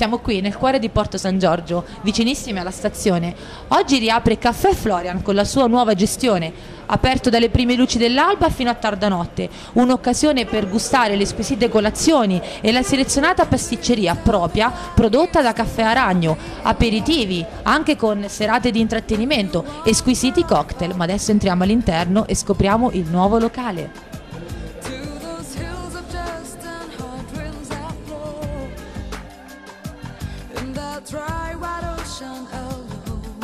Siamo qui nel cuore di Porto San Giorgio, vicinissimi alla stazione. Oggi riapre Caffè Florian con la sua nuova gestione, aperto dalle prime luci dell'alba fino a tarda notte, un'occasione per gustare le squisite colazioni e la selezionata pasticceria propria prodotta da Caffè Aragno, aperitivi, anche con serate di intrattenimento e squisiti cocktail. Ma adesso entriamo all'interno e scopriamo il nuovo locale. Dry wide ocean alone,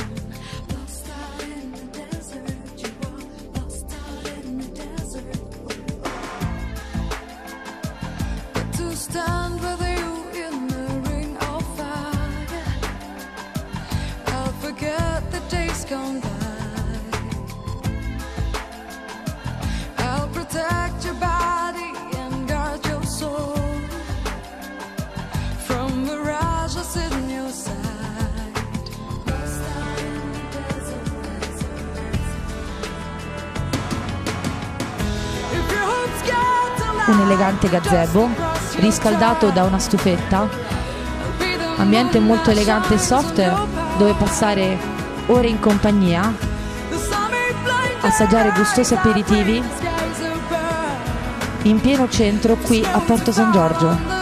lost out in the desert. You are lost out in the desert. But to stand with you in the ring of fire, I'll forget the days gone by. I'll protect your body and guard your soul from the rage that's in. Un elegante gazebo riscaldato da una stufetta, ambiente molto elegante e soft dove passare ore in compagnia, assaggiare gustosi aperitivi in pieno centro qui a Porto San Giorgio.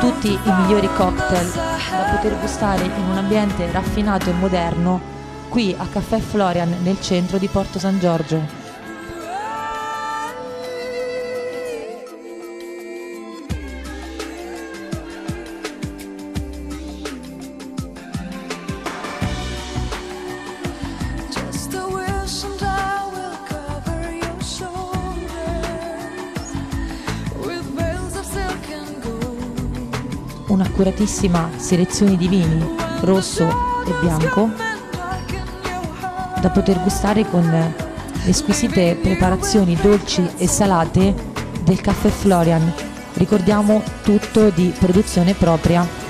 Tutti i migliori cocktail da poter gustare in un ambiente raffinato e moderno qui a Caffè Florian nel centro di Porto San Giorgio. Un'accuratissima selezione di vini rosso e bianco da poter gustare con le squisite preparazioni dolci e salate del Caffè Florian. Ricordiamo, tutto di produzione propria.